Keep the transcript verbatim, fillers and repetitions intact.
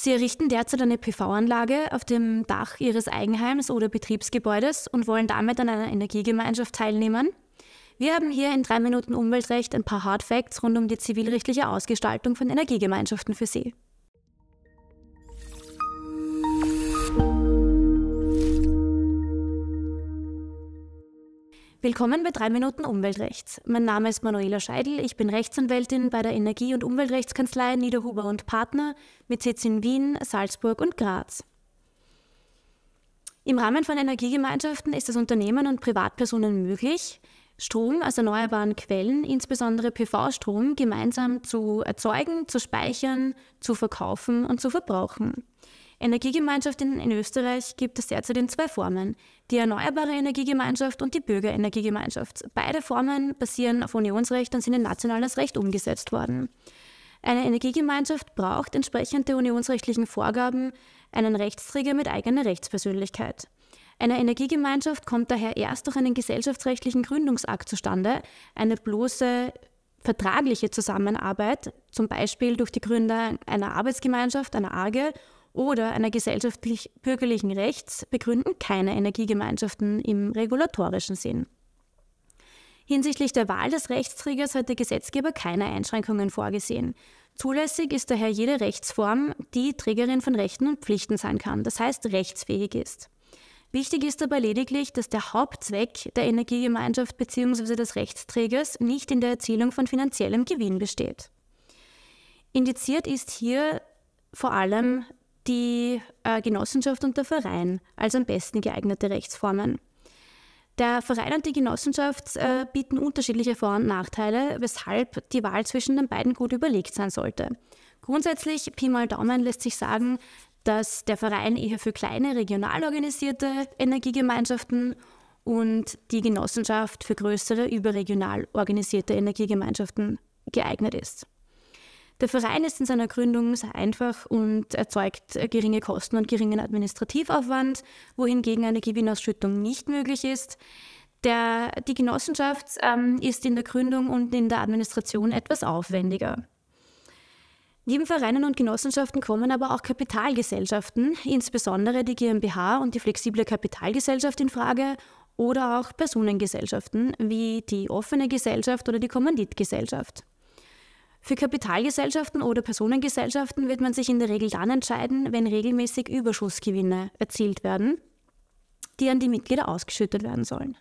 Sie errichten derzeit eine P V-Anlage auf dem Dach Ihres Eigenheims oder Betriebsgebäudes und wollen damit an einer Energiegemeinschaft teilnehmen. Wir haben hier in drei Minuten Umweltrecht ein paar Hard Facts rund um die zivilrechtliche Ausgestaltung von Energiegemeinschaften für Sie. Willkommen bei drei Minuten Umweltrecht. Mein Name ist Manuela Scheidl, ich bin Rechtsanwältin bei der Energie- und Umweltrechtskanzlei Niederhuber und Partner mit Sitz in Wien, Salzburg und Graz. Im Rahmen von Energiegemeinschaften ist es Unternehmen und Privatpersonen möglich, Strom aus erneuerbaren Quellen, insbesondere P V-Strom, gemeinsam zu erzeugen, zu speichern, zu verkaufen und zu verbrauchen. Energiegemeinschaften in Österreich gibt es derzeit in zwei Formen, die Erneuerbare Energiegemeinschaft und die Bürgerenergiegemeinschaft. Beide Formen basieren auf Unionsrecht und sind in nationales Recht umgesetzt worden. Eine Energiegemeinschaft braucht entsprechend der unionsrechtlichen Vorgaben einen Rechtsträger mit eigener Rechtspersönlichkeit. Eine Energiegemeinschaft kommt daher erst durch einen gesellschaftsrechtlichen Gründungsakt zustande, eine bloße vertragliche Zusammenarbeit, zum Beispiel durch die Gründer einer Arbeitsgemeinschaft, einer A R G E, oder einer gesellschaftlich-bürgerlichen Rechts begründen keine Energiegemeinschaften im regulatorischen Sinn. Hinsichtlich der Wahl des Rechtsträgers hat der Gesetzgeber keine Einschränkungen vorgesehen. Zulässig ist daher jede Rechtsform, die Trägerin von Rechten und Pflichten sein kann, das heißt rechtsfähig ist. Wichtig ist dabei lediglich, dass der Hauptzweck der Energiegemeinschaft bzw. des Rechtsträgers nicht in der Erzielung von finanziellem Gewinn besteht. Indiziert ist hier vor allem die äh, Genossenschaft und der Verein als am besten geeignete Rechtsformen. Der Verein und die Genossenschaft äh, bieten unterschiedliche Vor- und Nachteile, weshalb die Wahl zwischen den beiden gut überlegt sein sollte. Grundsätzlich, Pi mal Daumen, lässt sich sagen, dass der Verein eher für kleine, regional organisierte Energiegemeinschaften und die Genossenschaft für größere, überregional organisierte Energiegemeinschaften geeignet ist. Der Verein ist in seiner Gründung sehr einfach und erzeugt geringe Kosten und geringen Administrativaufwand, wohingegen eine Gewinnausschüttung nicht möglich ist. Der, die Genossenschaft ähm, ist in der Gründung und in der Administration etwas aufwendiger. Neben Vereinen und Genossenschaften kommen aber auch Kapitalgesellschaften, insbesondere die GmbH und die flexible Kapitalgesellschaft in Frage oder auch Personengesellschaften wie die offene Gesellschaft oder die Kommanditgesellschaft. Für Kapitalgesellschaften oder Personengesellschaften wird man sich in der Regel dann entscheiden, wenn regelmäßig Überschussgewinne erzielt werden, die an die Mitglieder ausgeschüttet werden sollen.